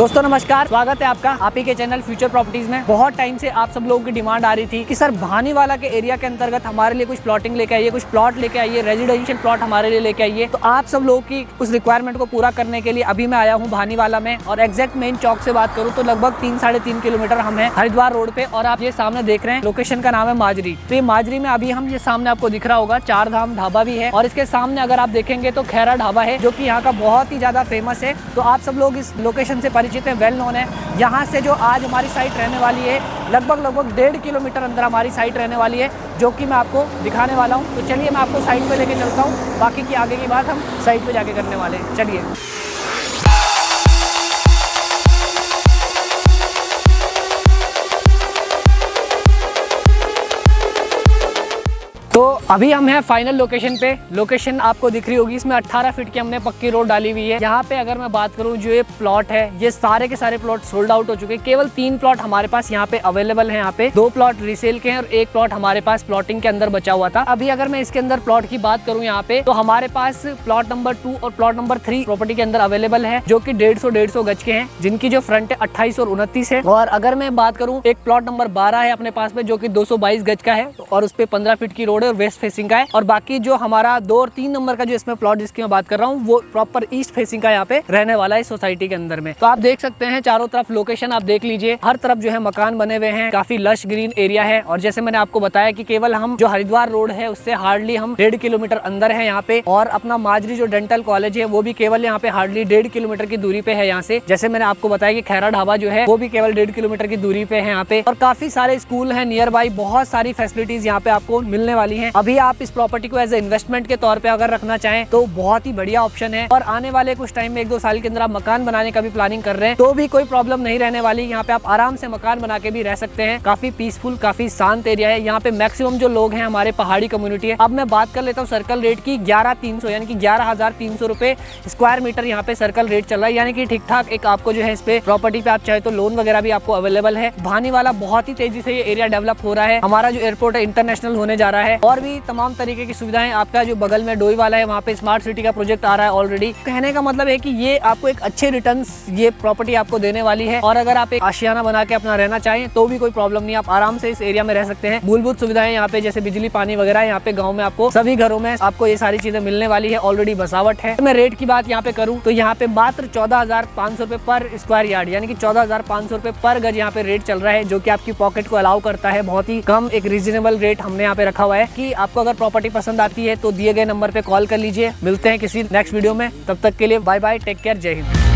दोस्तों नमस्कार, स्वागत है आपका आप ही के चैनल फ्यूचर प्रॉपर्टीज में। बहुत टाइम से आप सब लोगों की डिमांड आ रही थी कि सर भानीवाला के एरिया के अंतर्गत हमारे लिए कुछ प्लॉटिंग लेके आइए, कुछ प्लॉट लेके आइए, रेजिडेंशियल प्लॉट हमारे लिए लेके आइए। तो आप सब लोगों की उस रिक्वायरमेंट को पूरा करने के लिए अभी मैं आया हूँ भानीवाला में। और एग्जैक्ट मेन चौक से बात करूँ तो लगभग 3-3.5 किलोमीटर हम है हरिद्वार रोड पे। और आप ये सामने देख रहे हैं, लोकेशन का नाम है माजरी। तो ये माजरी में अभी हम ये सामने आपको दिख रहा होगा चार धाम ढाबा भी है, और इसके सामने अगर आप देखेंगे तो खेरा ढाबा है जो की यहाँ का बहुत ही ज्यादा फेमस है। तो आप सब लोग इस लोकेशन से परिचित है, वेल नोन है। यहाँ से जो आज हमारी साइट रहने वाली है लगभग 1.5 किलोमीटर अंदर हमारी साइट रहने वाली है, जो कि मैं आपको दिखाने वाला हूँ। तो चलिए मैं आपको साइट पे लेके चलता हूँ, बाकी की आगे की बात हम साइट पे जाके करने वाले हैं। चलिए तो अभी हम हैं फाइनल लोकेशन पे। लोकेशन आपको दिख रही होगी, इसमें 18 फीट की हमने पक्की रोड डाली हुई है। यहाँ पे अगर मैं बात करूँ, जो ये प्लॉट है ये सारे के सारे प्लॉट सोल्ड आउट हो चुके हैं। केवल 3 प्लॉट हमारे पास यहाँ पे अवेलेबल है। यहाँ पे 2 प्लॉट रीसेल के हैं और 1 प्लॉट हमारे पास प्लॉटिंग के अंदर बचा हुआ था। अभी अगर मैं इसके अंदर प्लॉट की बात करूँ यहाँ पे, तो हमारे पास प्लॉट नंबर 2 और प्लॉट नंबर 3 प्रॉपर्टी के अंदर अवेलेबल है, जो की 150-150 गज के हैं, जिनकी जो फ्रंट है 28 और 29 है। और अगर मैं बात करूँ, एक प्लॉट नंबर 12 है अपने पास में, जो की 222 गज का है और उस पर 15 फीट की रोड है, वेस्ट फेसिंग का है। और बाकी जो हमारा 2 और 3 नंबर का जो इसमें प्लॉट जिसकी मैं बात कर रहा हूँ, वो प्रॉपर ईस्ट फेसिंग का यहाँ पे रहने वाला है सोसाइटी के अंदर में। तो आप देख सकते हैं चारों तरफ लोकेशन आप देख लीजिए, हर तरफ जो है मकान बने हुए हैं, काफी लश ग्रीन एरिया है। और जैसे मैंने आपको बताया कि केवल हम जो हरिद्वार रोड है उससे हार्डली हम 1.5 किलोमीटर अंदर है यहाँ पे। और अपना माजरी जो डेंटल कॉलेज है वो भी केवल यहाँ पे हार्डली 1.5 किलोमीटर की दूरी पे है यहाँ से। जैसे मैंने आपको बताया कि खैरा ढाबा जो है वो भी केवल 1.5 किलोमीटर की दूरी पे है यहाँ पे। और काफी सारे स्कूल है नियर बाई, बहुत सारी फैसिलिटीज यहाँ पे आपको मिलने वाली है। अभी आप इस प्रॉपर्टी को एज ए इन्वेस्टमेंट के तौर पे अगर रखना चाहें तो बहुत ही बढ़िया ऑप्शन है। और आने वाले कुछ टाइम में 1-2 साल के अंदर आप मकान बनाने का भी प्लानिंग कर रहे हैं तो भी कोई प्रॉब्लम नहीं रहने वाली। यहाँ पे आप आराम से मकान बना के भी रह सकते हैं। काफी पीसफुल, काफी शांत एरिया है। यहाँ पे मैक्सिमम जो लोग हैं हमारे पहाड़ी कम्युनिटी है। अब मैं बात कर लेता हूँ सर्कल रेट की, 11,300 यानी कि 11,300 रुपए स्क्वायर मीटर यहाँ पे सर्कल रेट चल रहा है, यानी कि ठीक ठाक एक आपको जो है इस पे प्रॉपर्टी पे आप चाहे तो लोन वगैरह भी आपको अवेलेबल है। भानीवाला बहुत ही तेजी से ये एरिया डेवलप हो रहा है। हमारा जो एयरपोर्ट है इंटरनेशनल होने जा रहा है और भी तमाम तरीके की सुविधाएं। आपका जो बगल में डोईवाला है वहाँ पे स्मार्ट सिटी का प्रोजेक्ट आ रहा है ऑलरेडी। कहने का मतलब है कि ये आपको एक अच्छे रिटर्न्स ये प्रॉपर्टी आपको देने वाली है। और अगर आप एक आशियाना बना के अपना रहना चाहें तो भी कोई प्रॉब्लम नहीं, आप आराम से इस एरिया में रह सकते हैं। मूलभूत सुविधाएं यहाँ पे जैसे बिजली पानी वगैरह यहाँ पे गाँव में आपको सभी घरों में आपको ये सारी चीजें मिलने वाली है। ऑलरेडी बसावट है। मैं रेट की बात यहाँ पे करूँ तो यहाँ पे मात्र 14,500 रुपए पर स्क्वायर यार्ड यानी कि 14,500 रुपए पर गज यहाँ पे रेट चल रहा है, जो की आपकी पॉकेट को अलाउ करता है। बहुत ही कम एक रीजनेबल रेट हमने यहाँ पे रखा हुआ है। कि आपको अगर प्रॉपर्टी पसंद आती है तो दिए गए नंबर पे कॉल कर लीजिए। मिलते हैं किसी नेक्स्ट वीडियो में, तब तक के लिए बाय बाय, टेक केयर, जय हिंद।